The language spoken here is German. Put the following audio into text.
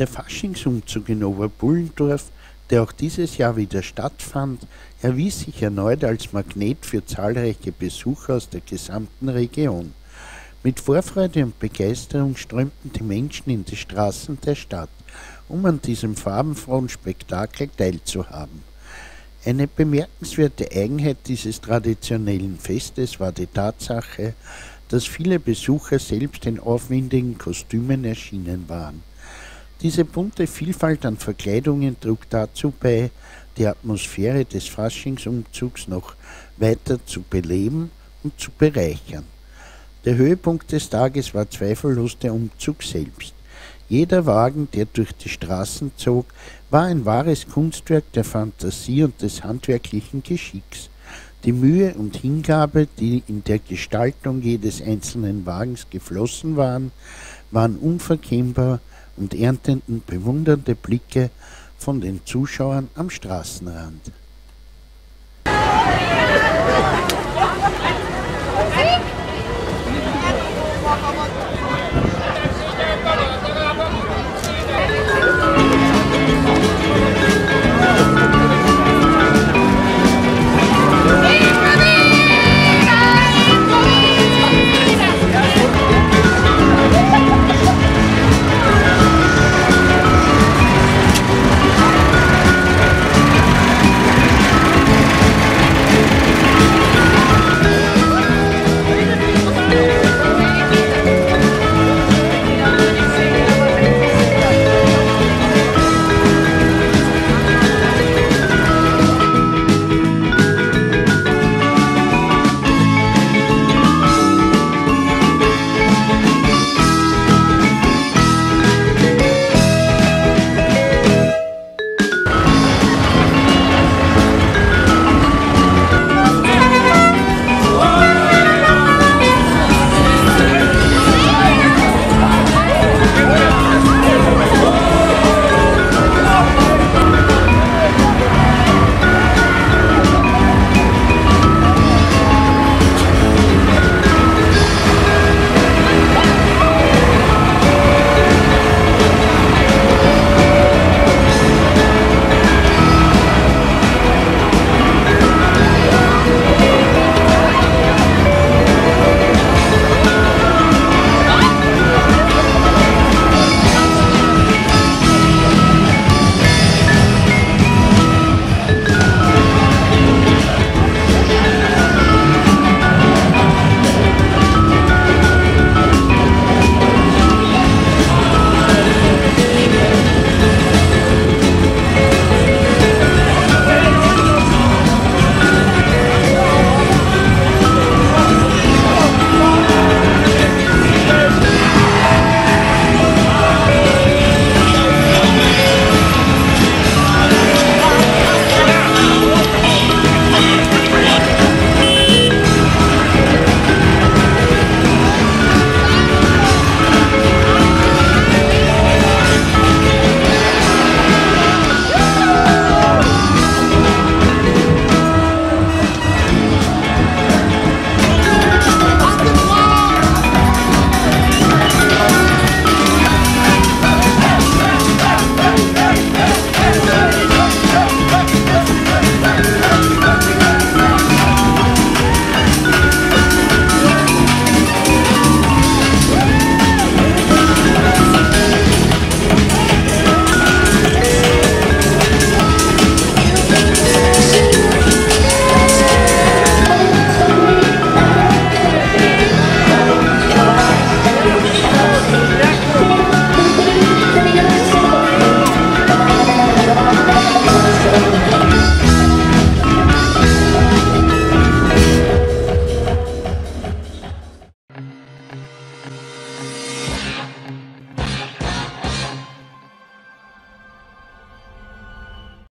Der Faschingsumzug in Oberpullendorf, der auch dieses Jahr wieder stattfand, erwies sich erneut als Magnet für zahlreiche Besucher aus der gesamten Region. Mit Vorfreude und Begeisterung strömten die Menschen in die Straßen der Stadt, um an diesem farbenfrohen Spektakel teilzuhaben. Eine bemerkenswerte Eigenheit dieses traditionellen Festes war die Tatsache, dass viele Besucher selbst in aufwendigen Kostümen erschienen waren. Diese bunte Vielfalt an Verkleidungen trug dazu bei, die Atmosphäre des Faschingsumzugs noch weiter zu beleben und zu bereichern. Der Höhepunkt des Tages war zweifellos der Umzug selbst. Jeder Wagen, der durch die Straßen zog, war ein wahres Kunstwerk der Fantasie und des handwerklichen Geschicks. Die Mühe und Hingabe, die in der Gestaltung jedes einzelnen Wagens geflossen waren, waren unverkennbar und ernteten bewundernde Blicke von den Zuschauern am Straßenrand.